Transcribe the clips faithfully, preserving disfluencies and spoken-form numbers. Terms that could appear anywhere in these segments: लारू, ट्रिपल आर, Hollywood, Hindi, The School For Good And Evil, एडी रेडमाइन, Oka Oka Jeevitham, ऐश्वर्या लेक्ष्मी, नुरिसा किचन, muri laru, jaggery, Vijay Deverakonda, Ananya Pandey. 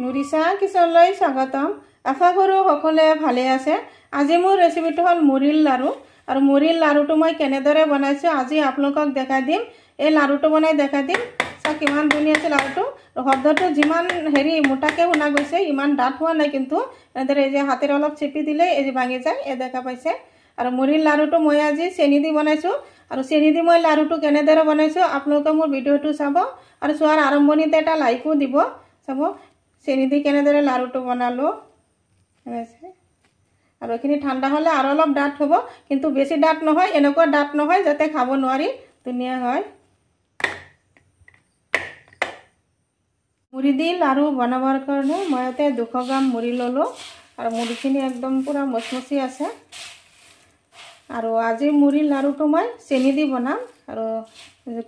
नुरिसा किचनলৈ स्वागतम। आशा करो सकले भाले आसे। আজি मोर रेसिपिटो हल मुरिल लारू। और मुरिल लारूटो मैं केनेदरे बनाइछो आजि आपलोकक देखाइ दिम। ए लारूटो बनाइ देखाइ दिम। सा किमान धुनिया आछे लारूटो। शब्दटो जिमान हेरि मोटाके हुना गइसे इमान डाठ हुआ नाइ किन्तु एनेदरे ए जे हातेर अलप चिपि दिले ए जे भांगि जाय ए देखा पाइसे। और मुरिल लारूटो मैं आजि चेनी दि बनाइछो। और चेनी दि मैं लारूटो केनेदरे बनाइछो आपलोकक मोर भिडिओटो चाबो। और चोवार आरम्भणिते एटा लाइको दिबो चाबो। चेनी दी के लारूटो बनालो और ये ठंडा हमें और अलग डाट हम किन्तु बेसि डाट नहय एनेकुवा डाट नहय जाते खाब नोवारि धुनिया हय। मुड़ी दी लारू बनाबार कारणे मैं इते दुश ग्राम मुड़ी ललो और मुड़ीखिनि एकदम पूरा मचमचि आछे। और आजि मुड़ी लारूटो मैं चेनी दी बनाम और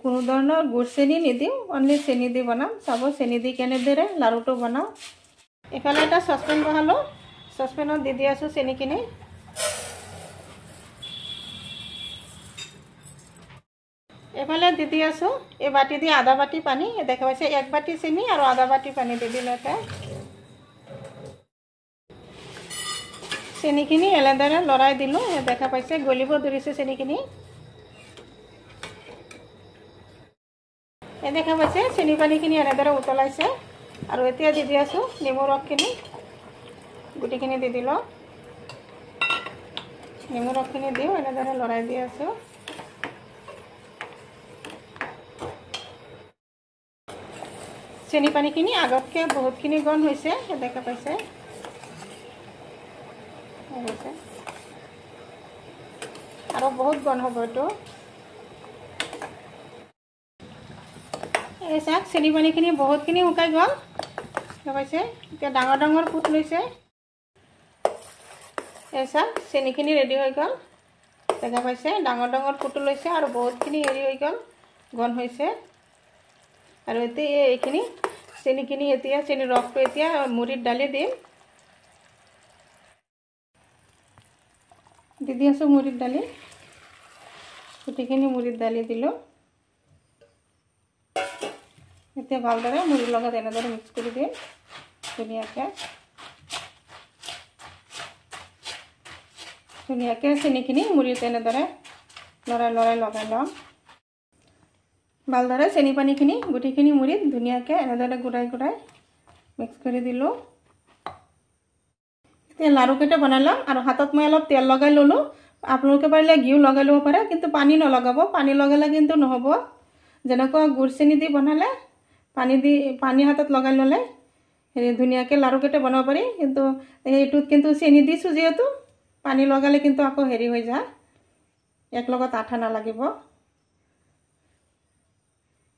कोनो धৰণৰ गुड़ चेनी निदिम ओनली चेनी दी बनाम। चाब चेनी दी केनेदरे लारूटो बनाओ। एफाले एटा ससपेन बहालो। ससपेनत दि दियासो चेनीखिनि। एफाले दि दियासो ए बाटी दी आधा बाटी पानी। ए देखा पाइसे एक बाटी चेनी और आधा बाटी पानी दि दिलो। एटा चेनीखिनि एलेदरे लड़ाइ दिलो। ए देखा पाइसे गलिब धरिसे चेनीखिनि। ए देखा पाइसे चेनी पानीखिनि एनेदरे उतलाइसे। और एतिया दि दियासो नेमु रसखिनि गुटिखिनि दि दिलो। नेमु रसखिनि दिउ एनेदरे लड़ाइ दि आसो। चेनी पानीखिनि आगतके बहुतखिनि गन होइसे ए देखा पाइसे। और बहुत गन हब एटो। ए साक चेनी पानीखिनि बहुतखिनि हुकाइ गल। इतना डांगर डांगर फुट लैसे। ए साक चेनीखिनि रेडी हो गल। देखा पाइसे डांगर डांगर फुट लैसे और बहुतखिनि हेरि हो गल गन होइसे। और एतिया एखिनि चेनीखिनि एतिया चेनी रसटो एतिया मुड़ीत डाली दिम। दि दियासो मुड़ीत डाली। गुटिखिनि मुड़ीत डाली दिलो। इतना भल्दरे मुड़ी लगत एनेदरे मिक्स कर दिए धुनियाके। धुनियाके चेनीखिनि मुड़ीत एनेदरे लड़ाई लड़ाई लगे लम। भल्दरे चेनी पानीखिनि गुटिखिनि मुड़ीत धुनियाके एनेदरे गुड़ाई गुड़ाई मिक्स कर दिलो। इतना लारूकेटा बनालम। और हाथत मैं अलग तेल लगे ललो। आपलोके पारिले घिउ लगे लो पारे किन्तु पानी नलगाब। पानी लगाले किन्तु নহ'ब। जेनेकुवा गुड़ चेनी दि बनाले पानी दी पानी हाथत लगे लले धुनियाके लारूकेटा बनाब पारि। किन्तु एटुत किन्तु चेनी दिछु जेहेतु पानी लगाले किन्तु आको हेरि हो जा एकलगत आठा नालागिब।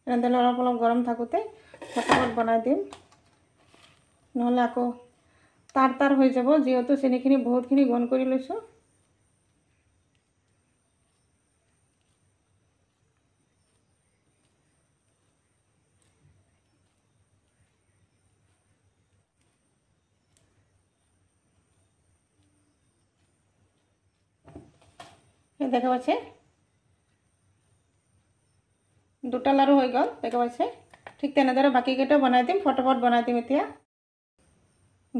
एनेदरे अलप अलप गरम थाकोते फटाफट बनाइ दिम नह'ले आको तार तार हो जाब जेहेतु चेनीखिनि बहुतखिनि गन करि लैछो। देखा पासे दुटा लारू हो गल। देखा पासे ठीक तेनेदरे बाकी केटा बनाइ दिम फटाफट बनाइ दिम। एतिया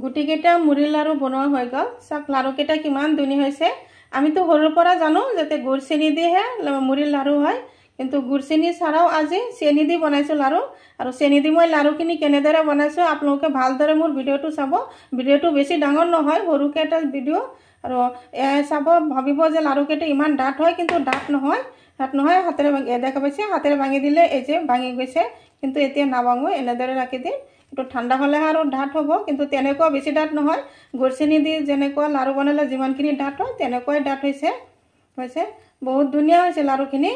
गुटी केटा मुड़ी लारू बनवा हो गल। साक लारू केटा किमान धुनी होइसे। आमी तो हरुर परा जानो जाते गुड़ चेनी दिहे मुड़ी लारू हय किन्तु गुड़ चेनी छाड़ाओ आजि चेनी दि बनाइछो लारू। और चेनी दि मैं लारूखिनि केनेदरे बनाइछो आपलोके भालदरे मोर भिडिओटो चाब। भिडिओटो बेसि डांगर नहय हरुके एटा भिडिओ। और सब भाव जो लारूकेटा इमान डाट है किन्तु डाट नहय डाट नहय हाथेरे देखा पाइसे हाथेरे भांगी दिले एजे भांगी गइसे किन्तु एतिया नाभांगो एनेदरे राखि दिम। एकटु ठंडा हले आरो डाट हब किन्तु तेनेकुवा बेसि डाट नहय। गुड़ चेनी दि जेनेकुवा लारू बनाले जिमानखिनि डाट हय तेनेकुवाय डाट हइसे हइसे। बहुत धुनिया हइसे लारूखिनि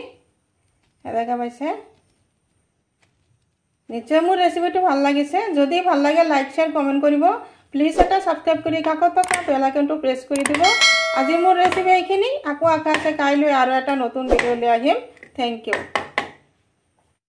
देखा पाइसे। निश्चय मोर रेसिपिटो भाल लागिसे। जदि भाल लागे लाइक शेयर कमेन्ट करिब। प्लिज एटा सबसक्राइब करि काकत का बेल आइकनटो प्रेस करि दिब। आजि मोर रेसिपि एखिनि। आको आकाशे काइलो आरो एटा नतुन भिडिओ ले आहिम। Thank you.